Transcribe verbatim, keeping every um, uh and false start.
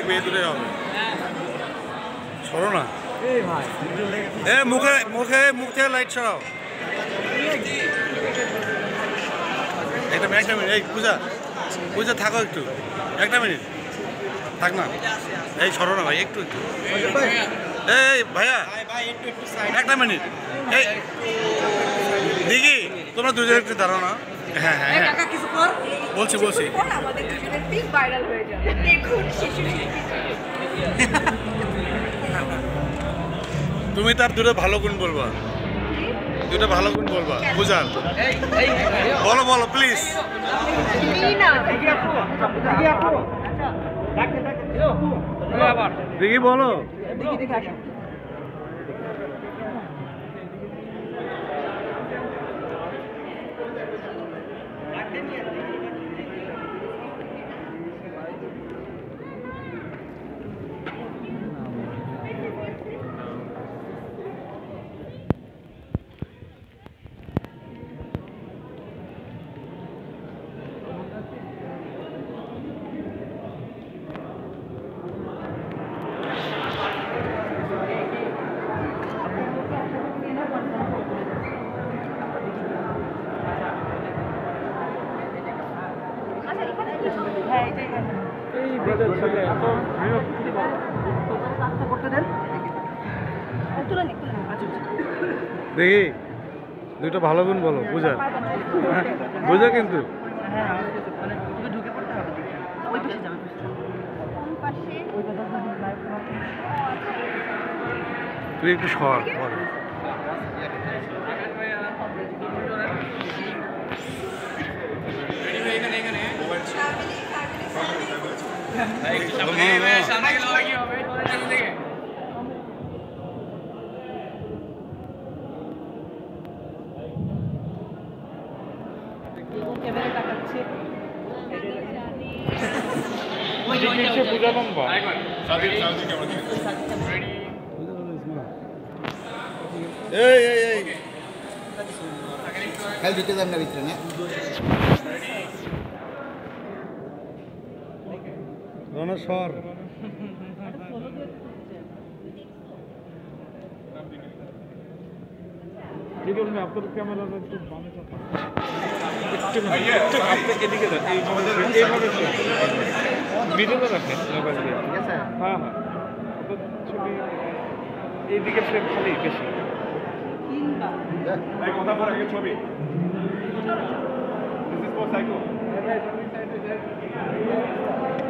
লাগবে দুটোই হবে। সরো না এ মুখে মুখে মুখ থেকে লাইট সরাও। একটা মিনিট একটা মিনিট এই পূজা পূজা থাকো একটু, একটা মিনিট থাক না, এই সরো না ভাই একটু একটু। এই ভাইয়া একটা মিনিট এই দেখি তোমরা দুজন একটু দাঁড়াও না। হ্যাঁ হ্যাঁ বলছি বলছি তুমি তার দুটো ভালো গুণ বলবা, দুটো ভালো গুণ বলবা বুঝান, বলো বলো প্লিজ। দেখি বলো দেখি দুইটা ভালো গুণ বলো বুঝা বুঝা কিন্তু তুই একটু সর বল। সর ছবি